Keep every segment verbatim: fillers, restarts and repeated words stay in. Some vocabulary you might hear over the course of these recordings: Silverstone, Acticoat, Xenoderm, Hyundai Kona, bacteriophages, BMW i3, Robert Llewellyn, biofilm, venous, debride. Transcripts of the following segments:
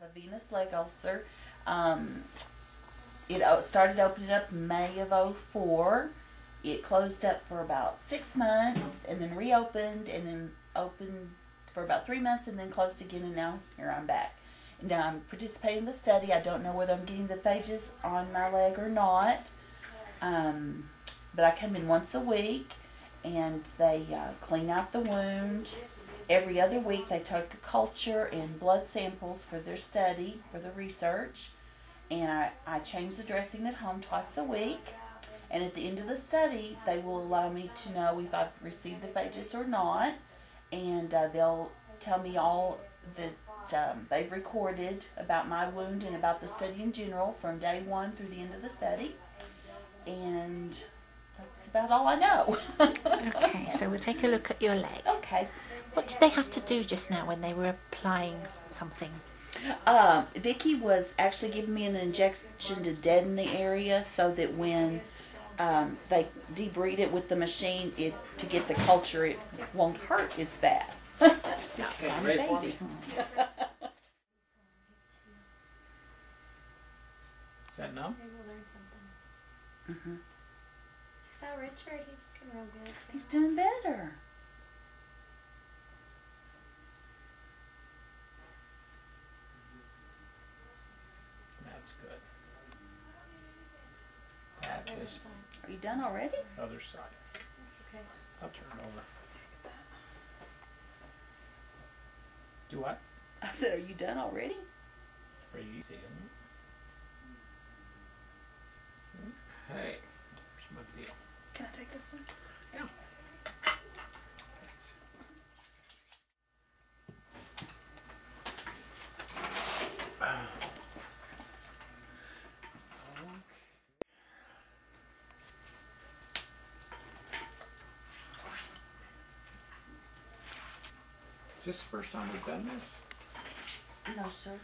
have a venous leg ulcer. Um, it started opening up May of oh four. It closed up for about six months and then reopened and then opened for about three months and then closed again, and now here I'm back. And now I'm participating in the study. I don't know whether I'm getting the phages on my leg or not, um, but I come in once a week and they uh, clean out the wound. Every other week they take a culture and blood samples for their study, for the research, and I, I change the dressing at home twice a week. And at the end of the study, they will allow me to know if I've received the phages or not, and uh, they'll tell me all that um, they've recorded about my wound and about the study in general from day one through the end of the study. And that's about all I know. Okay, so we'll take a look at your leg. Okay. What did they have to do just now when they were applying something? Um, Vicki was actually giving me an injection to deaden the area so that when um, they debride it with the machine it to get the culture, it won't hurt as bad. I'm a baby. Is that no? Maybe we'll learn something. Mm-hmm. I saw Richard. He's looking real good. He's doing better. Are you done already? Other side. That's okay. I'll turn it over. Do what? I said, are you done already? Pretty easy, isn't it? Okay. Here's my deal. Can I take this one? Yeah. Is this the first time we've done this? No, sir.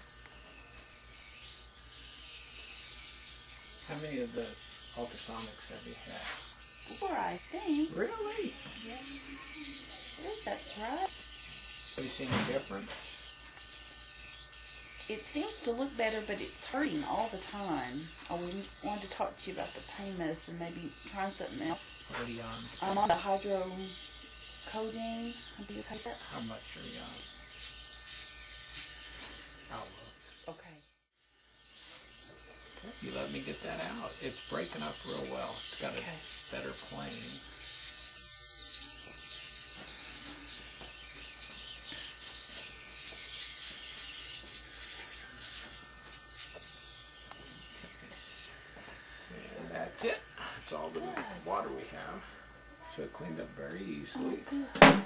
How many of the ultrasonics have you had? Four, I think. Really? Yes. Yeah. That's right. Have you seen a difference? It seems to look better, but it's hurting all the time. I wanted to talk to you about the pain medicine, maybe trying something else. What are you on? I'm on the hydro... Codeine. How much are you on? I'll look. Okay. You let me get that out. It's breaking up real well. It's got okay. a better plane. And that's it. That's all the yeah. water we have. So it cleaned up very easily. Oh,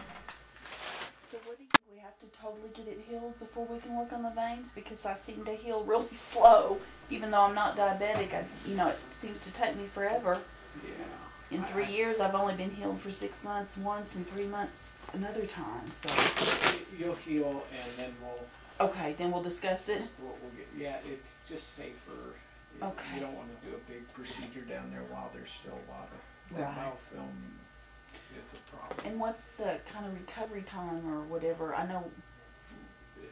so what do you, we have to totally get it healed before we can work on the veins? Because I seem to heal really slow. Even though I'm not diabetic, I, you know, it seems to take me forever. Yeah. In three I, years, I've only been healed for six months once and three months another time. So you'll heal and then we'll... Okay, then we'll discuss it? We'll, we'll get, yeah, it's just safer. Okay. You don't want to do a big procedure down there while there's still water. That right. biofilm is a problem. And what's the kind of recovery time or whatever? I know,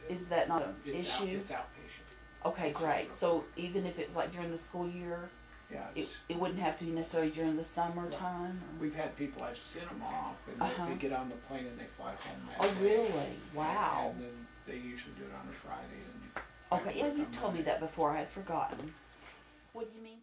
is that not an issue? Out, it's outpatient. Okay, it's great. So even if it's like during the school year, yeah, it, it wouldn't have to be necessarily during the summertime? Right. We've had people, I've sent them off, and uh-huh. they, they get on the plane and they fly home that Oh, day. Really? Wow. And then they usually do it on a Friday. And okay, yeah, you've told Monday. me that before. I had forgotten. What do you mean?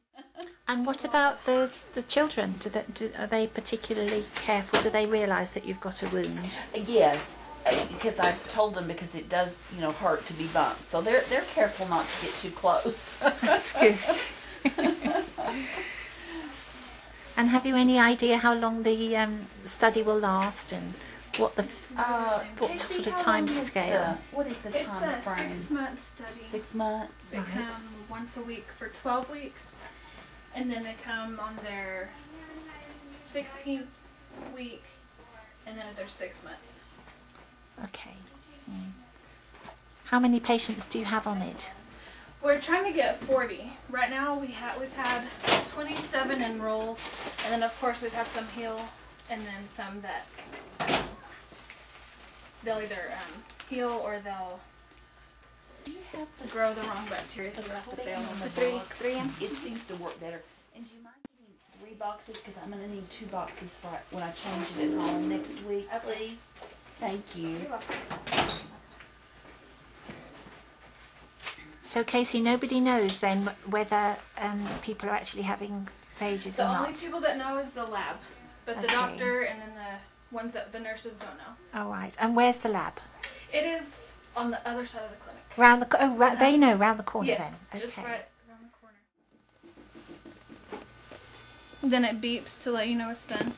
And what about the the children? Do they, do, are they particularly careful? Do they realise that you've got a wound? Yes, because I've told them, because it does, you know, hurt to be bumped. So they're they're careful not to get too close. That's good. And have you any idea how long the um, study will last and what the uh, what sort of time scale? The, what is the it's time frame? It's a six-month study. Six months. They come once a week for twelve weeks. And then they come on their sixteenth week, and then their sixth month. Okay. Mm. How many patients do you have on it? We're trying to get forty. Right now we ha we've had twenty-seven enroll, and then of course we've had some heal, and then some that they'll either um, heal or they'll Do you have to grow the wrong bacteria so you have to fail on the three, three It seems to work better. And do you mind getting three boxes? Because I'm going to need two boxes for when I change it at home next week. Oh, please. Thank you. You're welcome. So, Casey, nobody knows then whether um, people are actually having phages or not? The only people that know is the lab, but okay. The doctor and then the ones that the nurses don't know. All right. And where's the lab? It is on the other side of the clinic. Round the oh, right, they know round the corner yes, then. Yes, okay. Just right around the corner. Then it beeps to let you know it's done,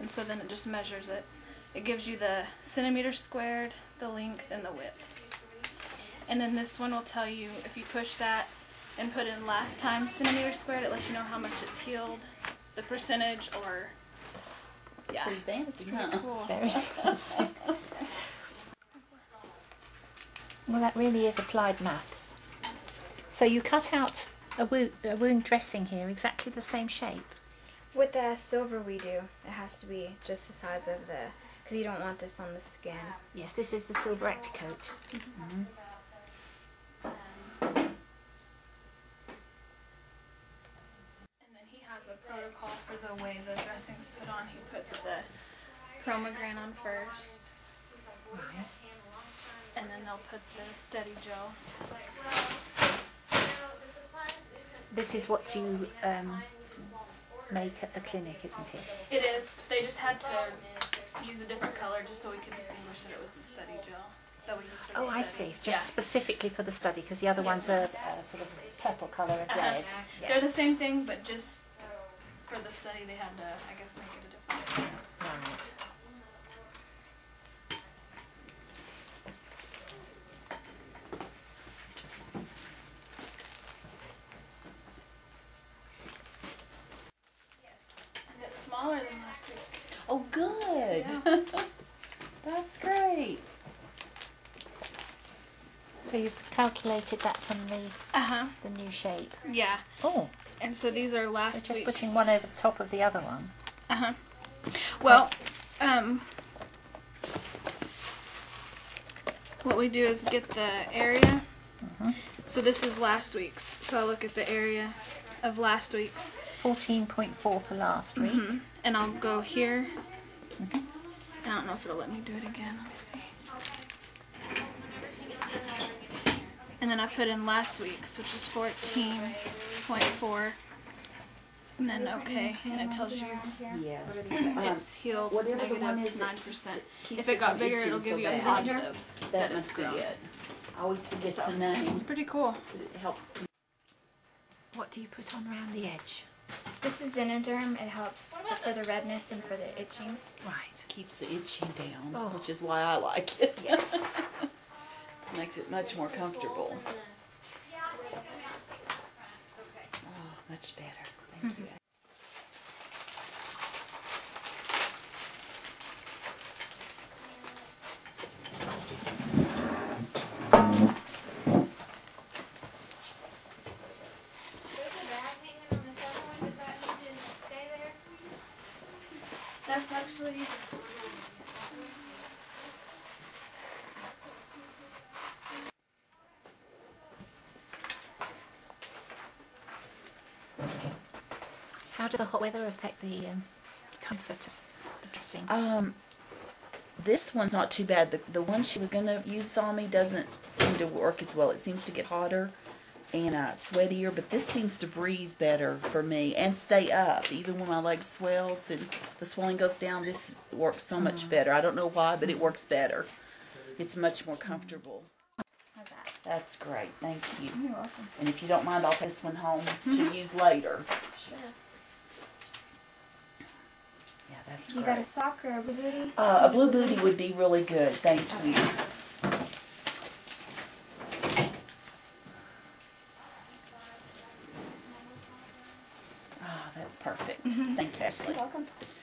and so then it just measures it. It gives you the centimeter squared, the length, and the width. And then this one will tell you if you push that and put in last time centimeter squared, it lets you know how much it's healed, the percentage, or yeah, pretty fancy, pretty huh? Cool. Very fancy. Well, that really is applied maths. So you cut out a wound, a wound dressing here, exactly the same shape. With the silver we do, it has to be just the size of the, because you don't want this on the skin. Yes, this is the silver Acticoat. Mm-hmm. And then he has a protocol for the way the dressing's put on. He puts the pomegranate on first. Mm-hmm. And then they'll put the steady gel. This is what you um, make at the clinic, isn't it? It is. They just had to use a different color just so we could distinguish that it was the steady gel that we used for the study. Oh, I see. Just yeah. Specifically for the study, because the other yes. ones are uh, sort of purple color and uh-huh. red. Yes. They're the same thing, but just for the study they had to, I guess, make it a different color. Right. Than last week. Oh, good. Yeah. That's great. So you've calculated that from the uh-huh. the new shape. Yeah. Oh. And so these are last. So just week's. Putting one over the top of the other one. Uh huh. Well, oh. um, what we do is get the area. Uh-huh. So this is last week's. So I look at the area of last week's. fourteen point four for last week. Mm-hmm. And I'll go here. Mm-hmm. I don't know if it'll let me do it again. Let me see. And then I put in last week's, which is fourteen point four. And then okay, and it tells you yes. it's healed um, negative nine percent. If it got bigger, it'll give so you a positive. That, that must be grown. It. I always forget so, the name. It's pretty cool. It helps. What do you put on around the edge? This is Xenoderm. It helps for the redness and for the itching. Right. Keeps the itching down, oh. which is why I like it. Yes. It makes it much more comfortable. Oh, much better. Thank mm-hmm. you. That's actually... How does the hot weather affect the um, comfort of the dressing? Um, this one's not too bad. The, the one she was going to use on me doesn't seem to work as well. It seems to get hotter and uh, sweatier, but this seems to breathe better for me and stay up. Even when my leg swells and the swelling goes down, this works so much mm-hmm. better. I don't know why, but it works better. It's much more comfortable. How's that? That's great. Thank you. You're welcome. And if you don't mind, I'll take this one home to use later. Sure. Yeah, that's you great. You got a sock or a blue booty? Uh, a blue booty would be really good. Thank okay. you. Perfect. Mm-hmm. Thank you, Ashley. You're welcome.